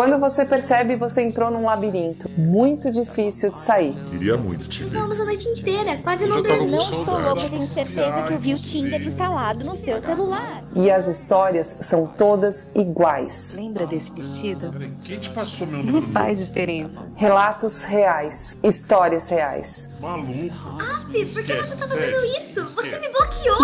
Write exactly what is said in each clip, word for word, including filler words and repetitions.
Quando você percebe, você entrou num labirinto muito difícil de sair. Queria muito te ver. Vamos a noite inteira, quase não dormi. Não estou louca, tenho certeza que eu vi o Tinder instalado no seu celular. E as histórias são todas iguais. Lembra desse vestido? Quem te passou meu nome? Não faz diferença. Relatos reais, histórias reais. Maluco. Ah, por que você tá fazendo isso? Você me bloqueou?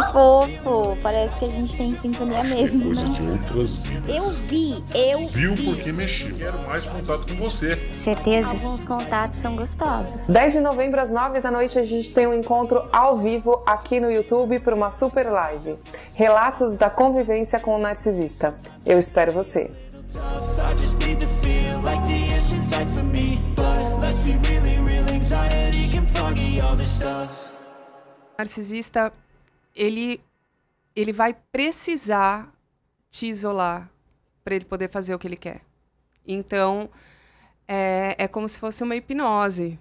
Fofo, parece que a gente tem sintonia mesmo. É coisa de outras vidas. Eu vi, eu vi. Viu porque mexi. Quero mais contato com você. Certeza? Alguns contatos são gostosos. dez de novembro às nove da noite a gente tem um encontro ao vivo aqui no YouTube para uma super live. Relatos da convivência com o narcisista. Eu espero você. O narcisista, ele, ele vai precisar te isolar para ele poder fazer o que ele quer. Então, é, é como se fosse uma hipnose.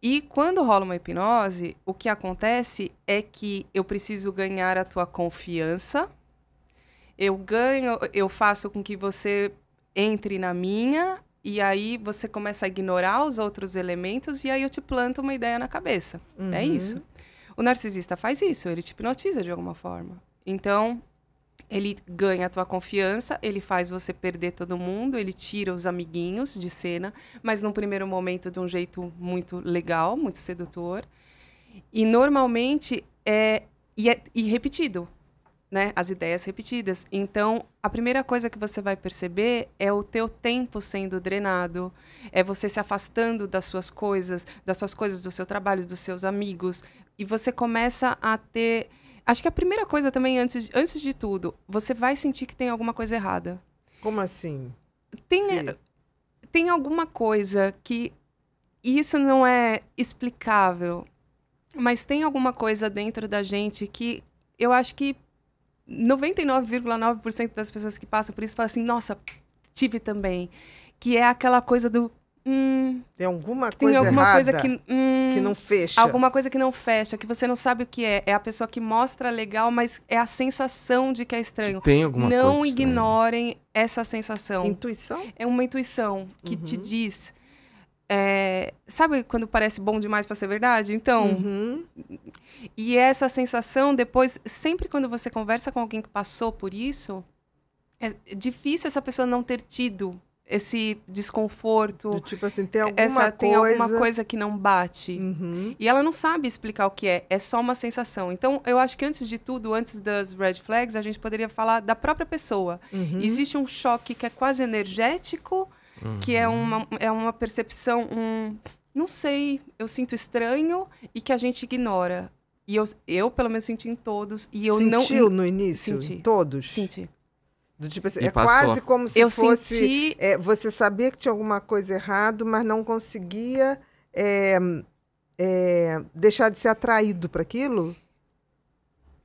E quando rola uma hipnose, o que acontece é que eu preciso ganhar a tua confiança, eu ganho, eu faço com que você entre na minha, e aí você começa a ignorar os outros elementos, e aí eu te planto uma ideia na cabeça. Uhum. É isso. O narcisista faz isso, ele te hipnotiza de alguma forma. Então, ele ganha a tua confiança, ele faz você perder todo mundo, ele tira os amiguinhos de cena, mas num primeiro momento de um jeito muito legal, muito sedutor. E normalmente é e, é, e repetido, né? As ideias repetidas. Então, a primeira coisa que você vai perceber é o teu tempo sendo drenado, é você se afastando das suas coisas, das suas coisas, do seu trabalho, dos seus amigos, e você começa a ter... Acho que a primeira coisa também, antes, antes de tudo, você vai sentir que tem alguma coisa errada. Como assim? Tem, tem alguma coisa que... E isso não é explicável, mas tem alguma coisa dentro da gente que eu acho que noventa e nove vírgula nove por cento das pessoas que passam por isso falam assim, nossa, tive também. Que é aquela coisa do... Hum, tem alguma coisa tem alguma errada coisa que, hum, que não fecha. Alguma coisa que não fecha, que você não sabe o que é. É a pessoa que mostra legal, mas é a sensação de que é estranho. Que tem alguma não coisa ignorem estranha. Essa sensação. Intuição? É uma intuição que uhum. te diz... É, sabe quando parece bom demais para ser verdade? Então... Uhum. E essa sensação, depois... Sempre quando você conversa com alguém que passou por isso, é difícil essa pessoa não ter tido... Esse desconforto. Do tipo assim, tem alguma essa, coisa... Tem alguma coisa que não bate. Uhum. E ela não sabe explicar o que é. É só uma sensação. Então, eu acho que antes de tudo, antes das red flags, a gente poderia falar da própria pessoa. Uhum. Existe um choque que é quase energético, uhum. que é uma, é uma percepção, um... Não sei, eu sinto estranho e que a gente ignora. E eu, eu pelo menos, senti em todos. E eu Sentiu não, no início? Senti. Em todos? Senti. Do tipo assim, é passou. Quase como se eu fosse... Senti... É, você sabia que tinha alguma coisa errada, mas não conseguia é, é, deixar de ser atraído para aquilo?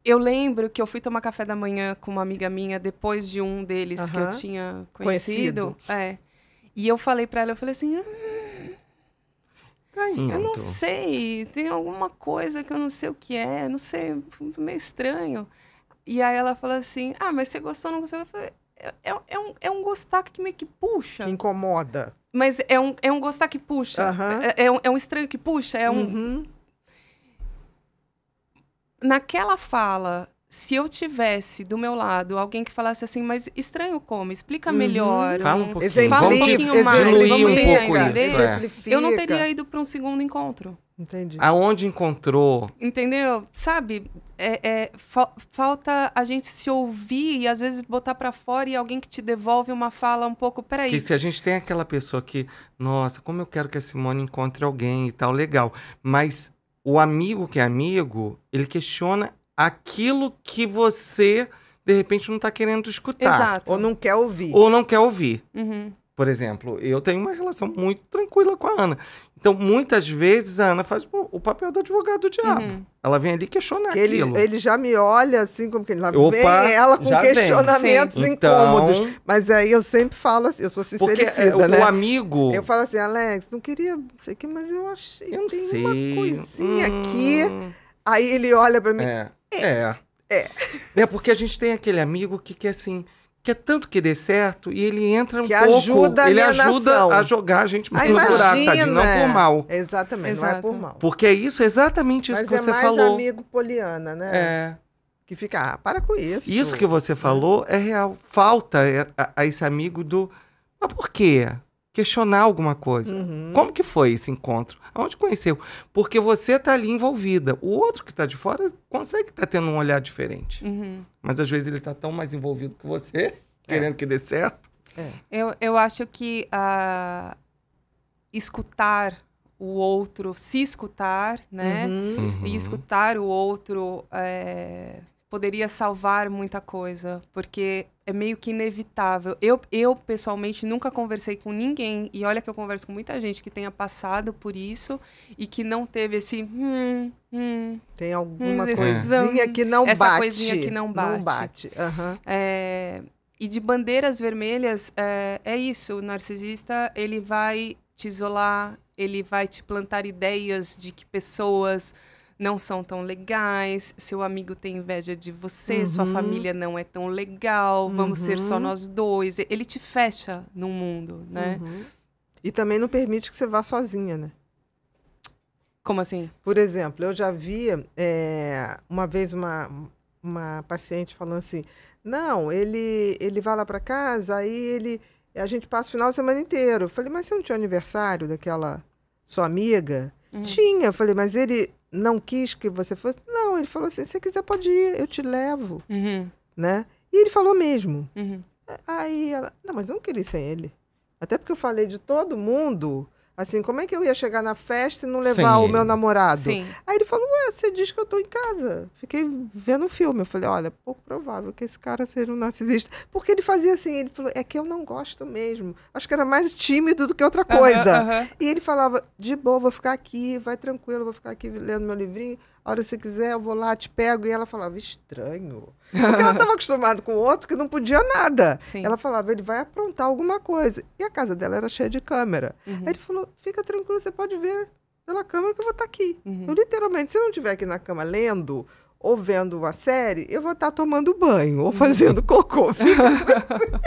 Eu lembro que eu fui tomar café da manhã com uma amiga minha, depois de um deles uh-huh. que eu tinha conhecido. conhecido. É, e eu falei para ela, eu falei assim... Hum, eu não sei, tem alguma coisa que eu não sei o que é, não sei, meio estranho... E aí ela falou assim, ah, mas você gostou, não gostou? Eu falei, é, é, um, é um gostar que meio que puxa. Que incomoda. Mas é um, é um gostar que puxa. Uhum. É, é, um, é um estranho que puxa, é um... Uhum. Naquela fala, se eu tivesse do meu lado alguém que falasse assim, mas estranho como? Explica uhum. melhor. Fala um pouquinho, exemplo, fala um pouquinho mais. Exemplo, um pouco isso, é. Eu não teria ido para um segundo encontro. Entendi. Aonde encontrou? Entendeu? Sabe, é, é, fa falta a gente se ouvir e às vezes botar pra fora e alguém que te devolve uma fala um pouco, peraí. Que se a gente tem aquela pessoa que, nossa, como eu quero que a Simone encontre alguém e tal, legal. Mas o amigo que é amigo, ele questiona aquilo que você, de repente, não tá querendo escutar. Exato. Ou não quer ouvir. Ou não quer ouvir. Uhum. Por exemplo, eu tenho uma relação muito tranquila com a Ana. Então, muitas vezes, a Ana faz o papel do advogado do diabo. Uhum. Ela vem ali questionar que aquilo. Ele, ele já me olha assim, como que ele... Opa, vem ela com questionamentos vem, incômodos. Então... Mas aí eu sempre falo assim, eu sou sincericida, porque, é, o né? amigo... Eu falo assim, Alex, não queria... Não sei o que, mas eu achei... Eu tem sei. Uma coisinha hum... aqui. Aí ele olha pra mim... É, é. É. É. É porque a gente tem aquele amigo que quer assim... quer tanto que dê certo e ele entra um que pouco... Ajuda a ele ajuda nação. a jogar a gente mais no buraco, tadinho, não por mal. Exatamente, Exato. não é por mal. Porque é isso, exatamente isso Mas que é você falou. Mas é mais amigo Poliana, né? É. Que fica, ah, para com isso. Isso que você falou é real. Falta a, a esse amigo do... Mas por quê? Questionar alguma coisa. Uhum. Como que foi esse encontro? Aonde conheceu? Porque você está ali envolvida. O outro que está de fora consegue estar tá tendo um olhar diferente. Uhum. Mas às vezes ele está tão mais envolvido que você, é. querendo que dê certo. É. Eu, eu acho que uh, escutar o outro, se escutar, né? Uhum. E escutar o outro é, poderia salvar muita coisa. Porque... é meio que inevitável. Eu, eu, pessoalmente, nunca conversei com ninguém. E olha que eu converso com muita gente que tenha passado por isso e que não teve esse... Hum, hum, Tem alguma hum, coisinha que não essa bate. Essa coisinha que não bate. Não bate. Uhum. É, e de bandeiras vermelhas, é, é isso. O narcisista, ele vai te isolar, ele vai te plantar ideias de que pessoas... não são tão legais, seu amigo tem inveja de você, uhum. sua família não é tão legal, vamos uhum. ser só nós dois. Ele te fecha no mundo, né? Uhum. E também não permite que você vá sozinha, né? Como assim? Por exemplo, eu já vi é, uma vez uma, uma paciente falando assim, não, ele, ele vai lá para casa, aí ele, a gente passa o final de semana inteiro. Eu falei, mas você não tinha aniversário daquela sua amiga? Uhum. Tinha. Eu falei, mas ele... não quis que você fosse? Não, ele falou assim, se você quiser pode ir, eu te levo. Uhum. Né? E ele falou mesmo. Uhum. Aí ela, não, mas eu não queria ir sem ele. Até porque eu falei de todo mundo, assim, como é que eu ia chegar na festa e não levar Sim. o meu namorado? Sim. Aí ele falou, ué, você diz que eu tô em casa. Fiquei vendo um filme. Eu falei, olha, é pouco provável que esse cara seja um narcisista. Porque ele fazia assim, ele falou, é que eu não gosto mesmo. Acho que era mais tímido do que outra coisa. Uhum, uhum. E ele falava, de boa, vou ficar aqui, vai tranquilo, vou ficar aqui lendo meu livrinho. A hora que você quiser, eu vou lá, te pego. E ela falava, estranho. Porque ela estava acostumada com o outro que não podia nada. Sim. Ela falava, ele vai aprontar alguma coisa. E a casa dela era cheia de câmera. Uhum. Aí ele falou, fica tranquilo, você pode ver pela câmera que eu vou estar tá aqui. Uhum. Eu, literalmente, se eu não estiver aqui na cama lendo ou vendo uma série, eu vou estar tá tomando banho ou fazendo cocô. Fica tranquilo.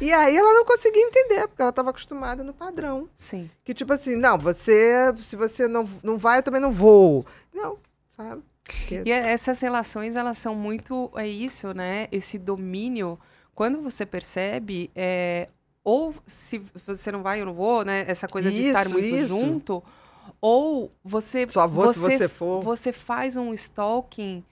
E aí ela não conseguia entender, porque ela estava acostumada no padrão. Sim. Que tipo assim, não, você, se você não, não vai, eu também não vou. Não, sabe? Porque... E essas relações, elas são muito, é isso, né? Esse domínio, quando você percebe, é, ou se você não vai, eu não vou, né? Essa coisa de isso, estar muito isso. junto, ou você... Só vou você, se você for. Você faz um stalking...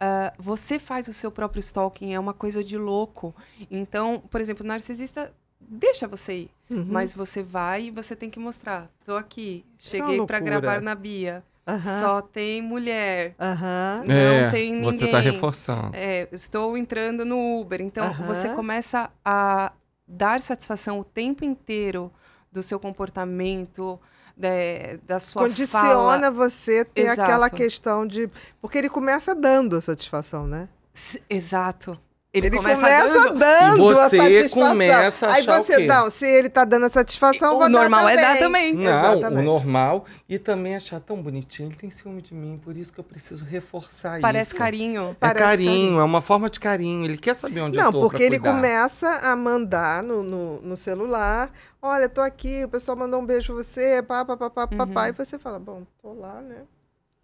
Uh, você faz o seu próprio stalking, é uma coisa de louco. Então, por exemplo, o narcisista deixa você ir, uhum. mas você vai e você tem que mostrar. Tô aqui, cheguei para gravar na Bia. Uhum. Só tem mulher, uhum. não é, tem ninguém. Você tá reforçando. É, estou entrando no Uber. Então, uhum. você começa a dar satisfação o tempo inteiro do seu comportamento, Da, da sua Condiciona fala. você ter Exato. aquela questão de... Porque ele começa dando a satisfação, né? S Exato. Ele, ele começa, começa dando, dando você a satisfação. Começa a Aí achar você dá, se ele tá dando a satisfação, o vai normal dar é dar também. Não, Exatamente. o normal. E também achar tão bonitinho. Ele tem ciúme de mim, por isso que eu preciso reforçar Parece isso. Carinho. É Parece carinho. É carinho, é uma forma de carinho. Ele quer saber onde Não, eu tô. Não, porque ele cuidar. começa a mandar no, no, no celular. Olha, tô aqui, o pessoal mandou um beijo pra você, pá, pá, pá, pá, uhum. pá, e você fala, bom, tô lá, né?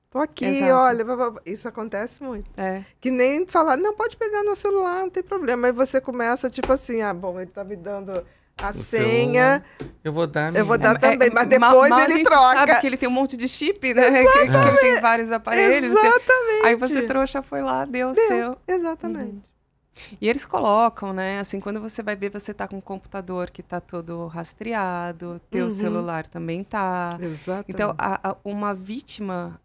Tô aqui, Exato. olha, isso acontece muito. É. Que nem falar, não, pode pegar no celular, não tem problema. Aí você começa, tipo assim, ah, bom, ele tá me dando a o senha. Celular. Eu vou dar a minha. Eu vou dar é, também, é, mas depois mal, ele a gente troca. sabe que ele tem um monte de chip, né? Exatamente. Que ele tem vários aparelhos. Exatamente. Tem... Aí você trouxa foi lá, deu o seu. Exatamente. Uhum. E eles colocam, né? Assim, quando você vai ver, você tá com o computador que tá todo rastreado, teu uhum. celular também tá. Exatamente. Então, a, a, uma vítima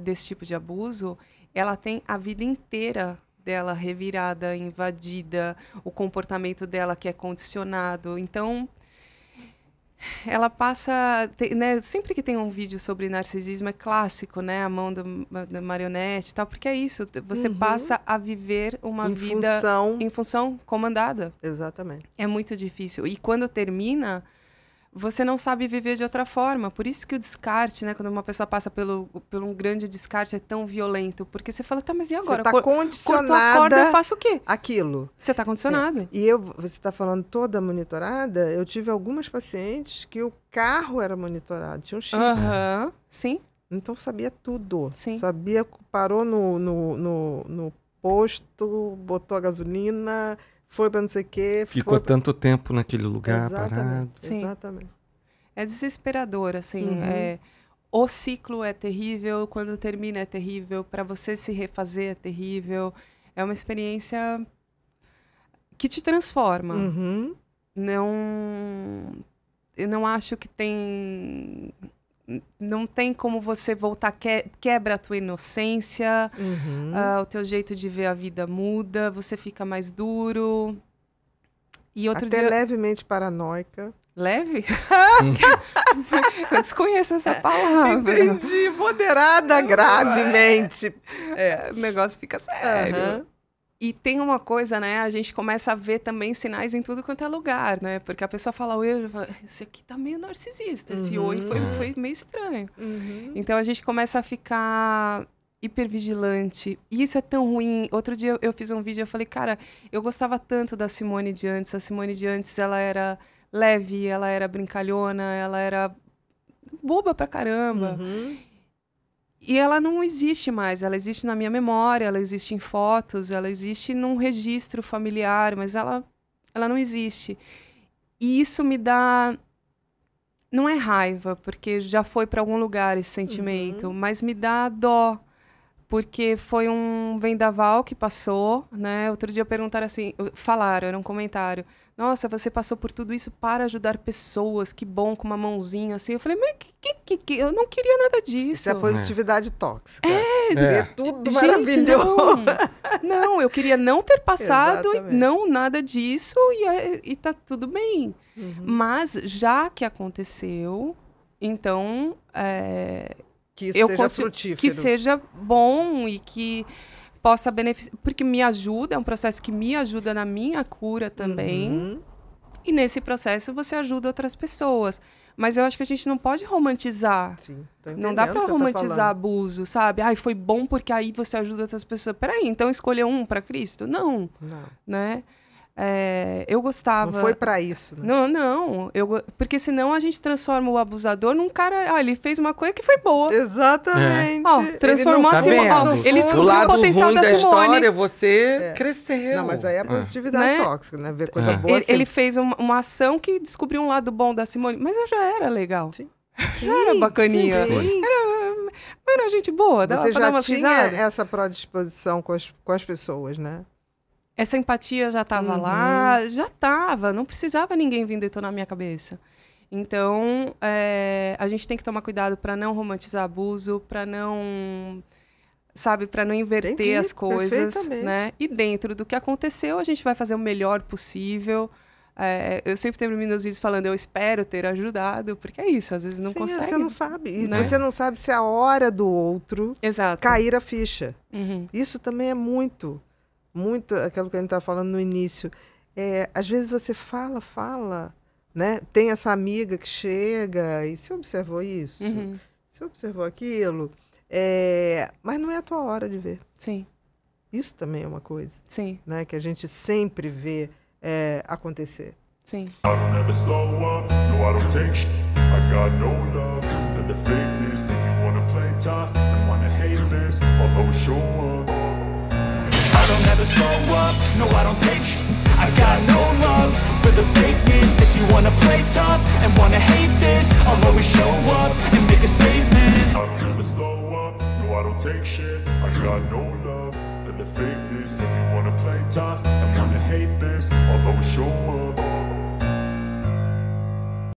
desse tipo de abuso, ela tem a vida inteira dela revirada, invadida, o comportamento dela que é condicionado. Então, ela passa... Tem, né? Sempre que tem um vídeo sobre narcisismo, é clássico, né? A mão do, da marionete e tal, porque é isso. Você uhum. passa a viver uma em vida função... em função comandada. Exatamente. É muito difícil. E quando termina, você não sabe viver de outra forma. Por isso que o descarte, né? Quando uma pessoa passa pelo, pelo um grande descarte, é tão violento. Porque você fala, tá, mas e agora? Você tá condicionada... Corto a corda, eu faço o quê? Aquilo. Você tá condicionada. É. E eu, você tá falando toda monitorada, eu tive algumas pacientes que o carro era monitorado. Tinha um chip. Aham, uhum. Sim. Então sabia tudo. Sim. Sabia, parou no, no, no, no posto, botou a gasolina... Foi para não sei o quê. Ficou foi... tanto tempo naquele lugar, exatamente, parado. Sim. Exatamente. É desesperador, assim. Uhum. É, o ciclo é terrível, quando termina é terrível, para você se refazer é terrível. É uma experiência que te transforma. Uhum. Não, eu não acho que tem... Não tem como você voltar, que, quebra a tua inocência, uhum. uh, o teu jeito de ver a vida muda, você fica mais duro. E outro Até dia... levemente paranoica. Leve? Eu desconheço essa palavra. Entendi, moderada, gravemente. É, o negócio fica sério. Uhum. E tem uma coisa, né? A gente começa a ver também sinais em tudo quanto é lugar, né? Porque a pessoa fala, eu, esse aqui tá meio narcisista, esse uhum. oi foi, foi meio estranho. Uhum. Então a gente começa a ficar hipervigilante. E isso é tão ruim. Outro dia eu fiz um vídeo, eu falei, cara, eu gostava tanto da Simone de antes. A Simone de antes, ela era leve, ela era brincalhona, ela era boba pra caramba. Uhum. E ela não existe mais, ela existe na minha memória, ela existe em fotos, ela existe num registro familiar, mas ela, ela não existe. E isso me dá... Não é raiva, porque já foi para algum lugar esse sentimento, uhum. mas me dá dó, porque foi um vendaval que passou, né? Outro dia perguntaram assim, falaram, era um comentário, nossa, você passou por tudo isso para ajudar pessoas, que bom, com uma mãozinha assim. Eu falei, mas que, que, que, eu não queria nada disso. Isso é positividade é. tóxica. É, é. tudo maravilhoso. Não, não, eu queria não ter passado, não nada disso, e, e tá tudo bem. Uhum. Mas já que aconteceu, então... É, que isso eu seja frutífero. Que seja bom e que... possa beneficiar, porque me ajuda, é um processo que me ajuda na minha cura também, uhum. e nesse processo você ajuda outras pessoas, mas eu acho que a gente não pode romantizar. Sim, tô entendendo, não dá para romantizar tá abuso, sabe? Ai, foi bom porque aí você ajuda outras pessoas. Peraí, então escolher um para Cristo? Não, não. Né? É, eu gostava... Não foi para isso, né? Não, não. Eu, porque senão a gente transforma o abusador num cara... Ah, ele fez uma coisa que foi boa. Exatamente. É. Ó, transformou ele a Simone. Tá fundo, ele descobriu o potencial da, da Simone. Da história, você é. cresceu. Não, mas aí é a positividade é. tóxica, né? Ver coisa é. boa. Ele, assim. ele fez uma, uma ação que descobriu um lado bom da Simone. Mas eu já era legal. Sim. Sim, já era bacaninha. Sim. Era, era gente boa. Dava você pra já dar uma tinha risada. Essa predisposição com as, com as pessoas, né? Essa empatia já estava uhum. lá, já estava, não precisava ninguém vir detonar minha cabeça. Então, é, a gente tem que tomar cuidado para não romantizar abuso, para não, sabe, para não inverter Entendi, as coisas, né? E dentro do que aconteceu, a gente vai fazer o melhor possível. É, eu sempre termino os vídeos falando, eu espero ter ajudado, porque é isso, às vezes não Sim, consegue. Você não sabe. Né? Você não sabe se é a hora do outro Exato. cair a ficha. Uhum. Isso também é muito... muito aquilo que a gente estava falando no início. É, às vezes você fala, fala, né? Tem essa amiga que chega e você observou isso, uhum. você observou aquilo, é, mas não é a tua hora de ver. Sim. Isso também é uma coisa Sim. Né? que a gente sempre vê é, acontecer. Sim. I don't ever slow up, no I don't take sh I got no love for the fakeness. If you wanna play tough and wanna hate this, I'll always show up and make a statement. I don't ever slow up, no I don't take shit. I got no love for the fakeness. If you wanna play tough and wanna hate this, I'll always show up.